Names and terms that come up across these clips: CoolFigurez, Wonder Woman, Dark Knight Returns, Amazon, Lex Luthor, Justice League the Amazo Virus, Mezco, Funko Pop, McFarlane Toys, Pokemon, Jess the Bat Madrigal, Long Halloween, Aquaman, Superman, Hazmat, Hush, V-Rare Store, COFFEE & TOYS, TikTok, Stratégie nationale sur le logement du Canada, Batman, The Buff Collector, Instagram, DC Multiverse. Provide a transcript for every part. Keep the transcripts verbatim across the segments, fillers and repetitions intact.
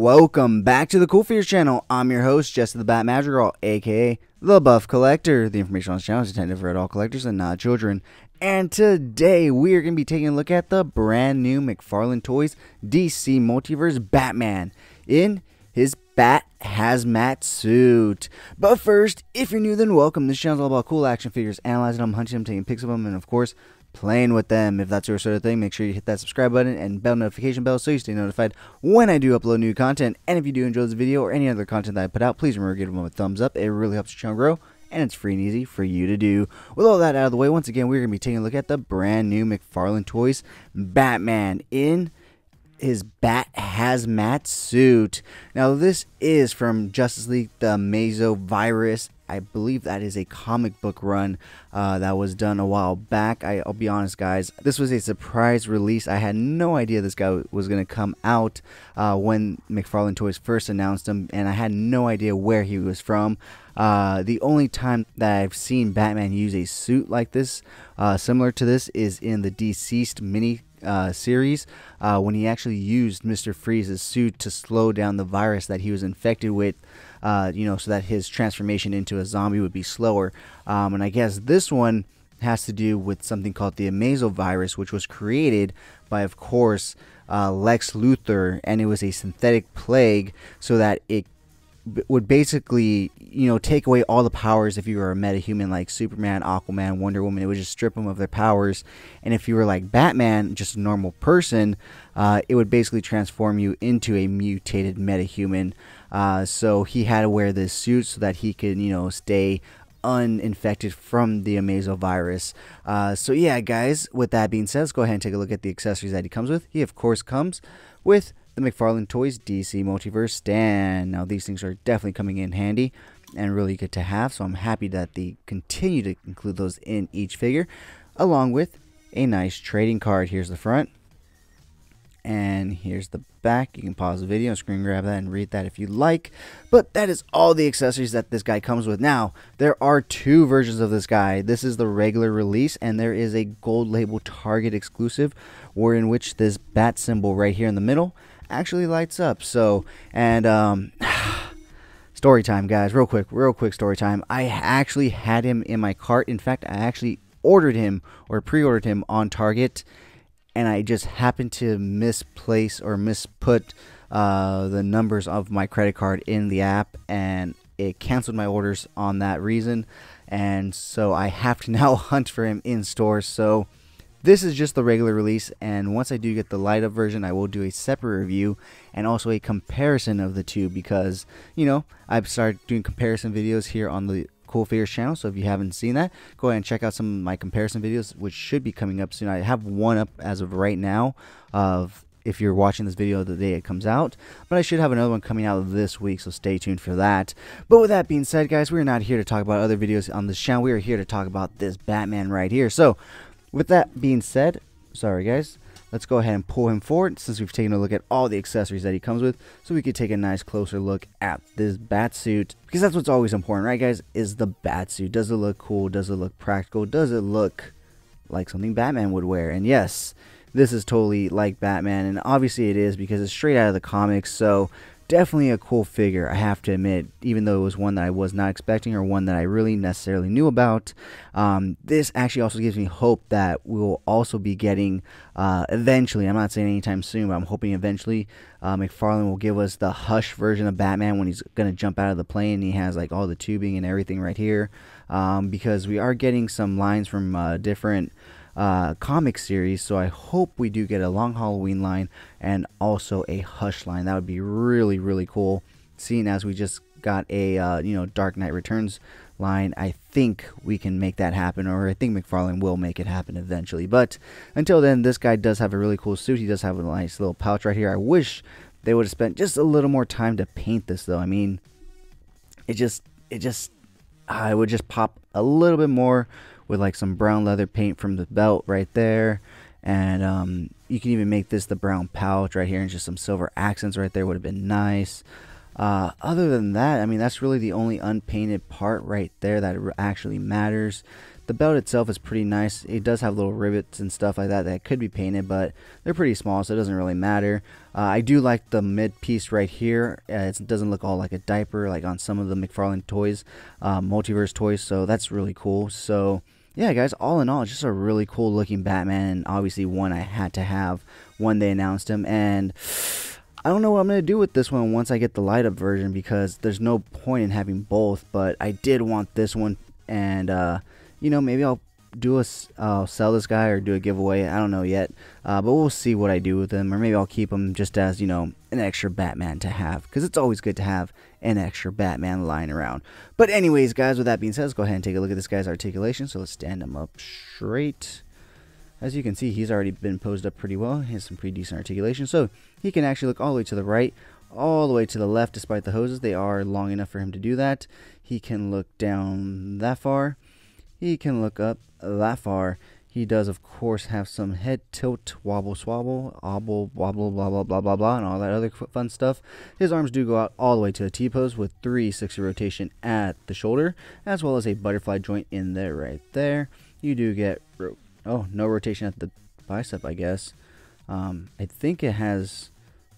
Welcome back to the CoolFigurez channel. I'm your host, Jess the Bat Madrigal, aka The Buff Collector. The information on this channel is intended for adult collectors and not children. And today we are going to be taking a look at the brand new McFarlane Toys D C Multiverse Batman in his Bat Hazmat suit. But first, if you're new, then welcome. This channel is all about cool action figures, analyzing them, hunting them, taking pics of them, and of course, playing with them. If that's your sort of thing, make sure you hit that subscribe button and bell notification bell so you stay notified when I do upload new content. And if you do enjoy this video or any other content that I put out, please remember to give it a thumbs up. It really helps the channel grow, and it's free and easy for you to do. With all that out of the way, once again, we're going to be taking a look at the brand new McFarlane Toys Batman in his Bat Hazmat suit. Now, this is from Justice League the Amazo Virus. I believe that is a comic book run uh, that was done a while back. I, I'll be honest, guys. This was a surprise release. I had no idea this guy was going to come out uh, when McFarlane Toys first announced him, and I had no idea where he was from. Uh, the only time that I've seen Batman use a suit like this, uh, similar to this, is in the Deceased mini Uh, series uh, when he actually used Mister Freeze's suit to slow down the virus that he was infected with, uh, you know, so that his transformation into a zombie would be slower. Um, and I guess this one has to do with something called the Amazo Virus, which was created by, of course, uh, Lex Luthor, and it was a synthetic plague so that it would basically, you know, take away all the powers if you were a metahuman like Superman, Aquaman, Wonder Woman. It would just strip them of their powers. And if you were like Batman, just a normal person, uh, it would basically transform you into a mutated metahuman. Uh, so he had to wear this suit so that he could, you know, stay uninfected from the Amazo Virus. Uh, so yeah, guys, with that being said, let's go ahead and take a look at the accessories that he comes with. He, of course, comes with the McFarlane Toys D C Multiverse stand. Now, these things are definitely coming in handy and really good to have, so I'm happy that they continue to include those in each figure, along with a nice trading card. Here's the front, and here's the back. You can pause the video, screen grab that, and read that if you like. But that is all the accessories that this guy comes with. Now, there are two versions of this guy. This is the regular release, and there is a gold label Target exclusive, where in which this bat symbol right here in the middle actually lights up. So, and um story time, guys, real quick real quick story time. I actually had him in my cart. In fact, I actually ordered him or pre-ordered him on Target, and I just happened to misplace or misput uh, the numbers of my credit card in the app, and it canceled my orders on that reason. And so I have to now hunt for him in store. So this is just the regular release, and once I do get the light up version, I will do a separate review and also a comparison of the two, because, you know, I've started doing comparison videos here on the CoolFigurez channel. So if you haven't seen that, go ahead and check out some of my comparison videos, which should be coming up soon. I have one up as of right now, of if you're watching this video the day it comes out, but I should have another one coming out this week, so stay tuned for that. But with that being said, guys, we're not here to talk about other videos on this channel. We are here to talk about this Batman right here. So with that being said, sorry guys, let's go ahead and pull him forward, since we've taken a look at all the accessories that he comes with, so we could take a nice closer look at this bat suit, because that's what's always important, right guys, is the bat suit. Does it look cool? Does it look practical? Does it look like something Batman would wear? And yes, this is totally like Batman, and obviously it is, because it's straight out of the comics. So definitely a cool figure, I have to admit, even though it was one that I was not expecting, or one that I really necessarily knew about. Um, this actually also gives me hope that we will also be getting, uh, eventually, I'm not saying anytime soon, but I'm hoping eventually uh, McFarlane will give us the Hush version of Batman, when he's going to jump out of the plane and he has like all the tubing and everything right here, um, because we are getting some lines from uh, different uh comic series. So I hope we do get a Long Halloween line and also a Hush line. That would be really, really cool, seeing as we just got a uh you know, Dark Knight Returns line. I think we can make that happen, or I think McFarlane will make it happen eventually. But until then, this guy does have a really cool suit. He does have a nice little pouch right here. I wish they would have spent just a little more time to paint this, though. I mean, it just it just uh, it would just pop a little bit more with like some brown leather paint from the belt right there. And um, you can even make this the brown pouch right here, and just some silver accents right there would have been nice. Uh, other than that, I mean, that's really the only unpainted part right there that actually matters. The belt itself is pretty nice. It does have little rivets and stuff like that that could be painted, but they're pretty small, so it doesn't really matter. Uh, I do like the mid piece right here. Uh, it doesn't look all like a diaper like on some of the McFarlane Toys, uh, Multiverse Toys, so that's really cool. So yeah, guys, all in all, just a really cool looking Batman, and obviously one I had to have when they announced him. And I don't know what I'm going to do with this one once I get the light up version, because there's no point in having both, but I did want this one, and uh, you know, maybe I'll do a, I'll sell this guy or do a giveaway. I don't know yet, uh, but we'll see what I do with him, or maybe I'll keep him just as, you know, an extra Batman to have, because it's always good to have an extra Batman lying around. But anyways, guys, with that being said, let's go ahead and take a look at this guy's articulation. So let's stand him up straight. As you can see, he's already been posed up pretty well. He has some pretty decent articulation, so he can actually look all the way to the right, all the way to the left, despite the hoses. They are long enough for him to do that. He can look down that far. He can look up that far. He does, of course, have some head tilt, wobble, swabble, obble, wobble, blah, blah, blah, blah, blah, and all that other fun stuff. His arms do go out all the way to a T-pose with three sixty rotation at the shoulder, as well as a butterfly joint in there right there. You do get rope. Oh, no rotation at the bicep, I guess. Um, I think it has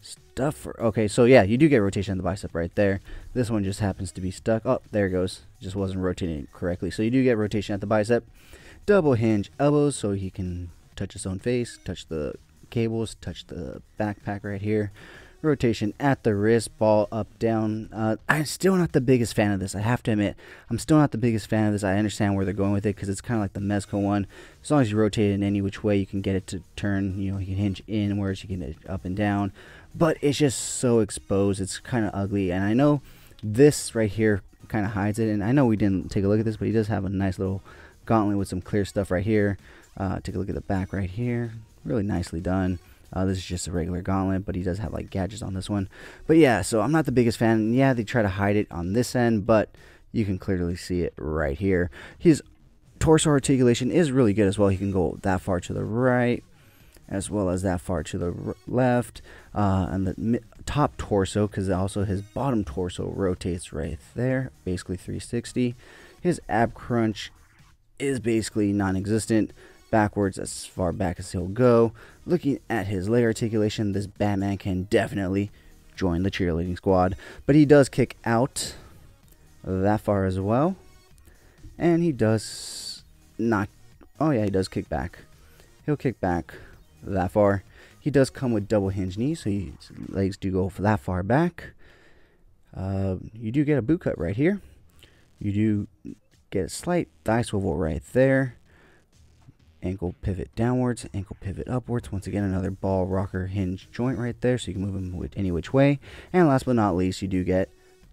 stuff for... Okay, so yeah, you do get rotation at the bicep right there. This one just happens to be stuck. Oh, there it goes. Just wasn't rotating correctly. So you do get rotation at the bicep. Double hinge elbows, so he can touch his own face, touch the cables, touch the backpack right here. Rotation at the wrist, ball up, down. Uh, I'm still not the biggest fan of this, I have to admit. I'm still not the biggest fan of this. I understand where they're going with it, because it's kind of like the Mezco one. As long as you rotate it in any which way, you can get it to turn. You know, you can hinge inwards, you can get it up and down. But it's just so exposed, it's kind of ugly. And I know this right here kind of hides it. And I know we didn't take a look at this, but he does have a nice little gauntlet with some clear stuff right here. Uh, take a look at the back right here. Really nicely done. Uh, this is just a regular gauntlet, but he does have like gadgets on this one. But yeah, so I'm not the biggest fan. Yeah, they try to hide it on this end, but you can clearly see it right here. His torso articulation is really good as well. He can go that far to the right, as well as that far to the left, uh, and the top torso, because also his bottom torso rotates right there, basically three sixty. His ab crunch is basically non-existent. Backwards as far back as he'll go. Looking at his leg articulation, this Batman can definitely join the cheerleading squad, but he does kick out that far as well, and he does not, oh yeah, he does kick back. He'll kick back that far. He does come with double hinge knees, so his legs do go that far back. Uh, you do get a boot cut right here. You do get a slight thigh swivel right there. Ankle pivot downwards, ankle pivot upwards. Once again, another ball rocker hinge joint right there, so you can move them with any which way. And last but not least, you do get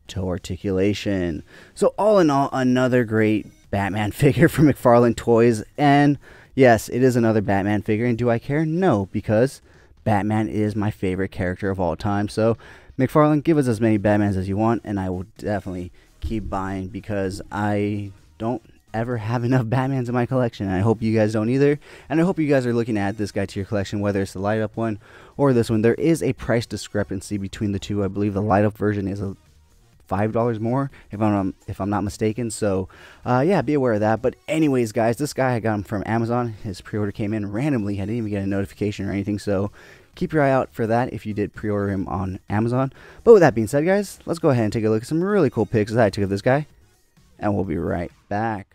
toe articulation. So all in all, another great Batman figure from McFarlane Toys. And yes, it is another Batman figure. And do I care? No, because Batman is my favorite character of all time. So McFarlane, give us as many Batmans as you want, and I will definitely keep buying, because I don't ever have enough Batmans in my collection. I hope you guys don't either, and I hope you guys are looking to add this guy to your collection, whether it's the light up one or this one. There is a price discrepancy between the two. I believe the light up version is a five dollars more, if I'm if I'm not mistaken. So uh, yeah, be aware of that. But anyways, guys, this guy, I got him from Amazon. His pre-order came in randomly. I didn't even get a notification or anything, so keep your eye out for that if you did pre-order him on Amazon. But with that being said, guys, let's go ahead and take a look at some really cool pics that I took of this guy, and we'll be right back.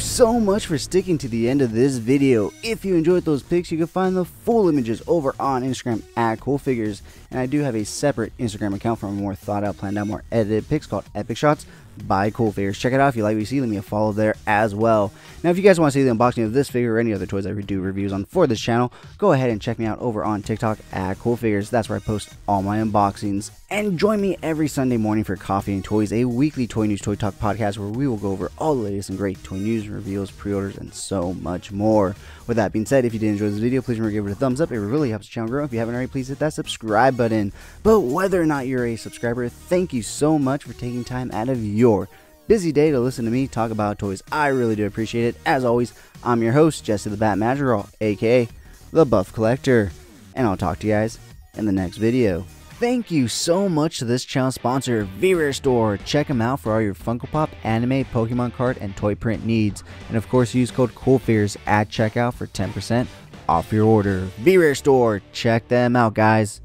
so much for sticking to the end of this video. If you enjoyed those pics, you can find the full images over on Instagram at CoolFigurez, and I do have a separate Instagram account for more thought out, planned out, more edited pics called Epic Shots by CoolFigurez. Check it out. If you like what you see, leave me a follow there as well. Now if you guys want to see the unboxing of this figure or any other toys I do reviews on for this channel, go ahead and check me out over on TikTok at CoolFigurez. That's where I post all my unboxings. And join me every Sunday morning for Coffee and Toys, a weekly toy news toy talk podcast where we will go over all the latest and great toy news, reveals, pre-orders, and so much more. With that being said, if you did enjoy this video, please remember to give it a thumbs up. It really helps the channel grow. If you haven't already, please hit that subscribe button. But whether or not you're a subscriber, thank you so much for taking time out of your busy day to listen to me talk about toys. I really do appreciate it. As always, I'm your host, Jesse the Bat Madrigal, aka The Buff Collector, and I'll talk to you guys in the next video. Thank you so much to this channel sponsor, V-Rare Store. Check them out for all your Funko Pop, anime, Pokemon card, and toy print needs. And of course, use code CoolFigurez at checkout for ten percent off your order. V-Rare Store, check them out, guys.